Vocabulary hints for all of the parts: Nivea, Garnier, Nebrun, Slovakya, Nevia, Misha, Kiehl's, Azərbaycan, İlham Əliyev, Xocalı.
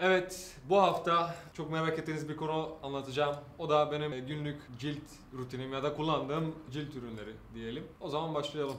Evet, bu hafta çok merak ettiğiniz bir konu anlatacağım. O da benim günlük cilt rutinim ya da kullandığım cilt ürünleri diyelim. O zaman başlayalım.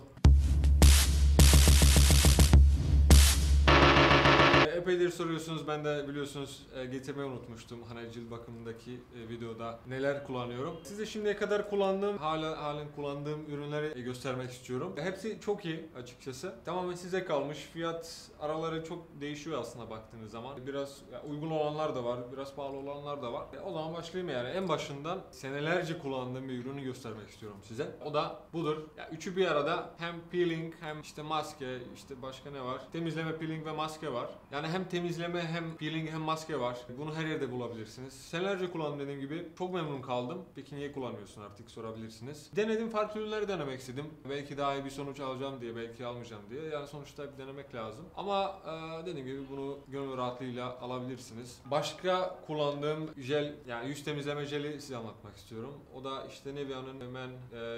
Epeydir soruyorsunuz, ben de biliyorsunuz getirmeyi unutmuştum. Hani cilt bakımındaki videoda neler kullanıyorum. Size şimdiye kadar kullandığım, halen kullandığım ürünleri göstermek istiyorum. Hepsi çok iyi açıkçası. Tamamen size kalmış. Fiyat araları çok değişiyor aslında baktığınız zaman. Biraz uygun olanlar da var, biraz pahalı olanlar da var. O zaman başlayayım yani. En başından senelerce kullandığım bir ürünü göstermek istiyorum size. O da budur. Ya, üçü bir arada, hem peeling hem işte maske, işte başka ne var? Temizleme, peeling ve maske var. Yani hem temizleme, hem peeling, hem maske var. Bunu her yerde bulabilirsiniz. Senelerce kullandım dediğim gibi. Çok memnun kaldım. Peki niye kullanıyorsun artık sorabilirsiniz. Denedim, farklı ürünleri denemek istedim. Belki daha iyi bir sonuç alacağım diye, belki almayacağım diye. Yani sonuçta bir denemek lazım. Ama dediğim gibi bunu gönül rahatlığıyla alabilirsiniz. Başka kullandığım jel, yani yüz temizleme jeli size anlatmak istiyorum. O da işte Nevia'nın hemen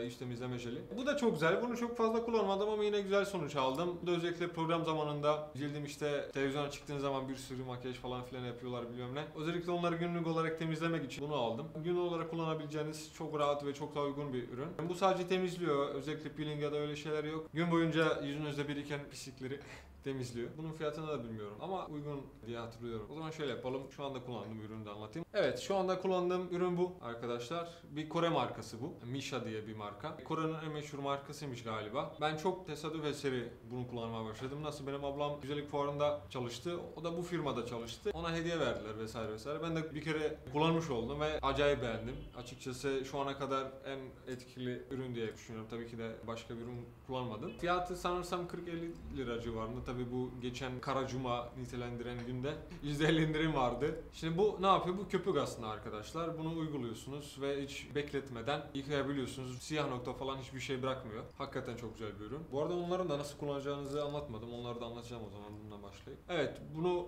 yüz temizleme jeli. Bu da çok güzel. Bunu çok fazla kullanmadım ama yine güzel sonuç aldım. Bu da özellikle program zamanında cildim işte televizyona çıktığınız zaman bir sürü makyaj falan filan yapıyorlar bilmem ne. Özellikle onları günlük olarak temizlemek için bunu aldım. Günlük olarak kullanabileceğiniz çok rahat ve çok daha uygun bir ürün. Bu sadece temizliyor. Özellikle peeling ya da öyle şeyler yok. Gün boyunca yüzünüzde biriken pislikleri temizliyor. Bunun fiyatını da bilmiyorum ama uygun diye hatırlıyorum. O zaman şöyle yapalım. Şu anda kullandığım ürünü de anlatayım. Evet, şu anda kullandığım ürün bu arkadaşlar. Bir Kore markası bu. Misha diye bir marka. Kore'nin en meşhur markasıymış galiba. Ben çok tesadüf eseri bunu kullanmaya başladım. Nasıl benim ablam güzellik fuarında çalıştı. O da bu firmada çalıştı. Ona hediye verdiler vesaire vesaire. Ben de bir kere kullanmış oldum ve acayip beğendim. Açıkçası şu ana kadar en etkili ürün diye düşünüyorum. Tabii ki de başka bir ürün kullanmadım. Fiyatı sanırsam 40-50 lira civarında. Tabii bu geçen Kara Cuma nitelendiren günde %50 indirim vardı. Şimdi bu ne yapıyor? Bu köpük aslında arkadaşlar. Bunu uyguluyorsunuz ve hiç bekletmeden yıkayabiliyorsunuz. Siyah nokta falan hiçbir şey bırakmıyor. Hakikaten çok güzel bir ürün. Bu arada onların da nasıl kullanacağınızı anlatmadım. Onları da anlatacağım o zaman, bununla başlayayım. Evet, bunu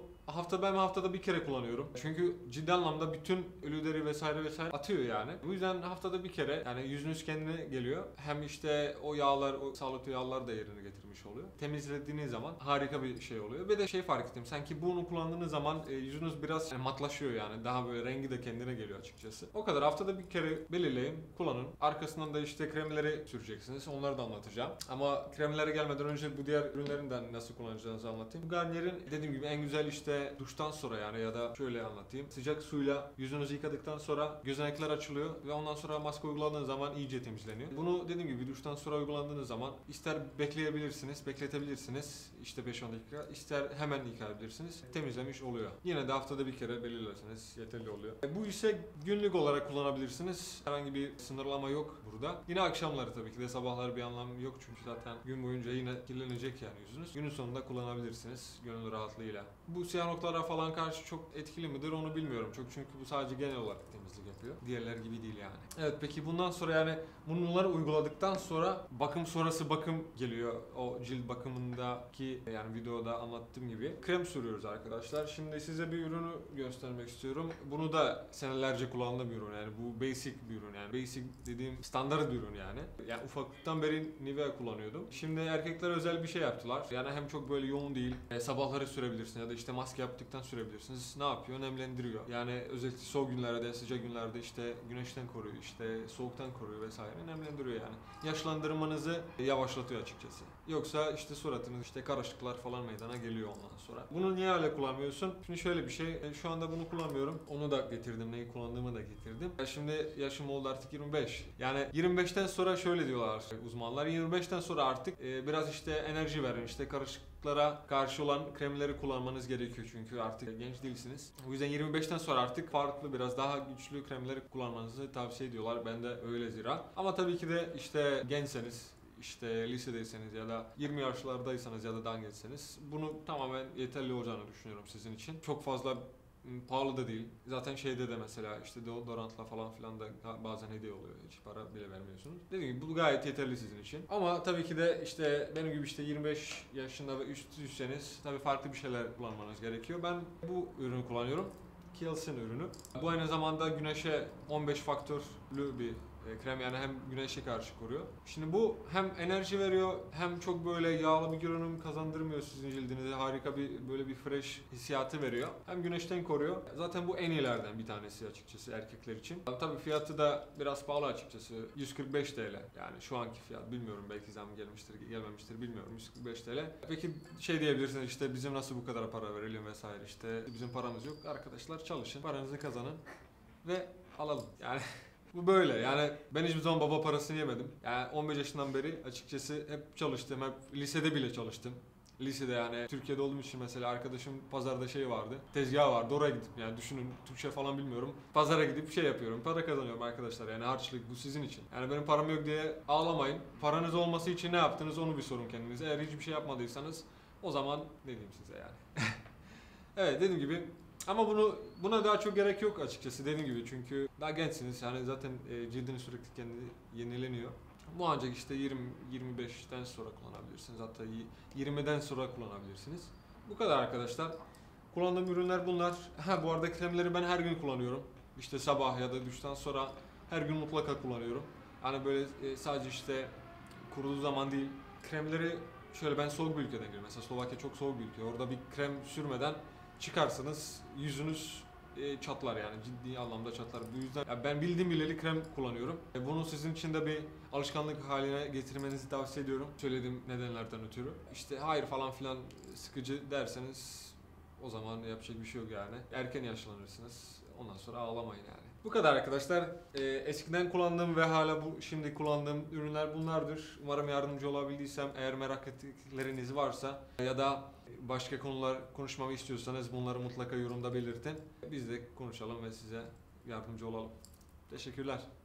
ben haftada bir kere kullanıyorum. Çünkü ciddi anlamda bütün ölüleri vesaire vesaire atıyor yani. Bu yüzden haftada bir kere yani yüzünüz kendine geliyor. Hem işte o yağlar, o sağlıklı yağlar da yerini getirmiş oluyor. Temizlediğiniz zaman harika bir şey oluyor. Bir de şey fark ettim. Sanki bunu kullandığınız zaman yüzünüz biraz matlaşıyor yani. Daha böyle rengi de kendine geliyor açıkçası. O kadar, haftada bir kere belirleyin, kullanın. Arkasından da işte kremleri süreceksiniz. Onları da anlatacağım. Ama kremlere gelmeden önce bu diğer ürünlerinden nasıl kullanacağınızı anlatayım. Garnier'in dediğim gibi en güzel işte duştan sonra yani, ya da şöyle anlatayım. Sıcak suyla yüzünüzü yıkadıktan sonra gözenekler açılıyor ve ondan sonra maske uyguladığınız zaman iyice temizleniyor. Bunu dediğim gibi duştan sonra uygulandığınız zaman ister bekleyebilirsiniz, bekletebilirsiniz. İşte 5-10 dakika, ister hemen yıkayabilirsiniz. Temizlemiş oluyor. Yine de haftada bir kere belirlerseniz yeterli oluyor. Bu ise günlük olarak kullanabilirsiniz. Herhangi bir sınırlama yok burada. Yine akşamları tabii ki de, sabahları bir anlamı yok çünkü zaten gün boyunca yine kirlenecek yani yüzünüz. Günün sonunda kullanabilirsiniz gönül rahatlığıyla. Bu siyah noktalara falan karşı çok etkili midir onu bilmiyorum çok, çünkü bu sadece genel olarak temizlik yapıyor. Diğerler gibi değil yani. Evet, peki bundan sonra yani bunları uyguladıktan sonra bakım sonrası bakım geliyor. O cilt bakımındaki yani videoda anlattığım gibi krem sürüyoruz arkadaşlar. Şimdi size bir ürünü göstermek istiyorum. Bunu da senelerce kullandığım bir ürün yani, bu basic bir ürün yani, basic dediğim standart bir ürün yani. Yani ufaklıktan beri Nivea kullanıyordum. Şimdi erkekler özel bir şey yaptılar. Yani hem çok böyle yoğun değil. Sabahları sürebilirsin ya da işte maske yaptıktan sürebilirsiniz. Ne yapıyor? Nemlendiriyor. Yani özellikle soğuk günlerde, sıcak günlerde işte güneşten koruyor, işte soğuktan koruyor vesaire. Nemlendiriyor yani. Yaşlandırmanızı yavaşlatıyor açıkçası. Yoksa işte suratınız işte karışıklıklar falan meydana geliyor ondan sonra. Bunu niye hala kullanmıyorsun? Şimdi şöyle bir şey. Şu anda bunu kullanmıyorum. Onu da getirdim. Neyi kullandığımı da getirdim. Şimdi yaşım oldu artık 25. Yani 25'ten sonra şöyle diyorlar uzmanlar. 25'ten sonra artık biraz işte enerji verin. İşte karışıklıklara karşı olan kremleri kullanmanız gerekiyor. Çünkü artık genç değilsiniz. O yüzden 25'ten sonra artık farklı, biraz daha güçlü kremleri kullanmanızı tavsiye ediyorlar. Ben de öyle zira. Ama tabii ki de işte gençseniz, işte lisedeyseniz ya da 20 yaşlardaysanız ya da daha gençseniz bunu tamamen yeterli olacağını düşünüyorum sizin için. Çok fazla pahalı da değil. Zaten şeyde de mesela işte deodorantla falan filan da bazen hediye oluyor. Hiç para bile vermiyorsunuz. Dediğim gibi bu gayet yeterli sizin için. Ama tabii ki de işte benim gibi işte 25 yaşında ve üstüyseniz tabii farklı bir şeyler kullanmanız gerekiyor. Ben bu ürünü kullanıyorum. Kiehl's'in ürünü. Bu aynı zamanda güneşe 15 faktörlü bir Krem yani hem güneşe karşı koruyor. Şimdi bu hem enerji veriyor hem çok böyle yağlı bir görünüm kazandırmıyor sizin cildinize. Harika bir böyle bir fresh hissiyatı veriyor. Hem güneşten koruyor. Zaten bu en iyilerden bir tanesi açıkçası erkekler için. Tabii fiyatı da biraz pahalı açıkçası. 145 TL. Yani şu anki fiyat bilmiyorum, belki zam gelmiştir gelmemiştir bilmiyorum. 145 TL. Peki şey diyebilirsiniz, işte bizim nasıl bu kadar para verelim vesaire, işte bizim paramız yok. Arkadaşlar çalışın, paranızı kazanın ve alalım. Yani bu böyle. Yani ben hiçbir zaman baba parasını yemedim. Yani 15 yaşından beri açıkçası hep çalıştım. Hep lisede bile çalıştım. Lisede yani Türkiye'de olduğum için mesela arkadaşım pazarda şey vardı, tezgah vardı, oraya gidip yani düşünün Türkçe falan bilmiyorum, pazara gidip şey yapıyorum, para kazanıyorum arkadaşlar. Yani harçlık bu sizin için. Yani benim param yok diye ağlamayın. Paranız olması için ne yaptınız onu bir sorun kendinize. Eğer hiçbir şey yapmadıysanız o zaman ne diyeyim size yani. Evet, dediğim gibi. Ama buna daha çok gerek yok açıkçası, dediğim gibi, çünkü daha gençsiniz yani zaten cildiniz sürekli kendini yenileniyor. Bu ancak işte 20-25'ten sonra kullanabilirsiniz, hatta 20'den sonra kullanabilirsiniz. Bu kadar arkadaşlar. Kullandığım ürünler bunlar. Ha, bu arada kremleri ben her gün kullanıyorum. İşte sabah ya da düşten sonra her gün mutlaka kullanıyorum. Yani böyle sadece işte kuruduğu zaman değil. Kremleri şöyle, ben soğuk bir ülkeden geliyorum. Mesela Slovakya çok soğuk bir ülke. Orada bir krem sürmeden çıkarsanız yüzünüz çatlar yani, ciddi anlamda çatlar. Bu yüzden ben bildiğim bileli krem kullanıyorum. Bunu sizin için de bir alışkanlık haline getirmenizi tavsiye ediyorum. Söylediğim nedenlerden ötürü. İşte hayır falan filan sıkıcı derseniz o zaman yapacak bir şey yok yani. Erken yaşlanırsınız. Ondan sonra ağlamayın yani. Bu kadar arkadaşlar. Eskiden kullandığım ve hala şimdi kullandığım ürünler bunlardır. Umarım yardımcı olabildiysem, eğer merak ettikleriniz varsa ya da başka konular konuşmamı istiyorsanız bunları mutlaka yorumda belirtin. Biz de konuşalım ve size yardımcı olalım. Teşekkürler.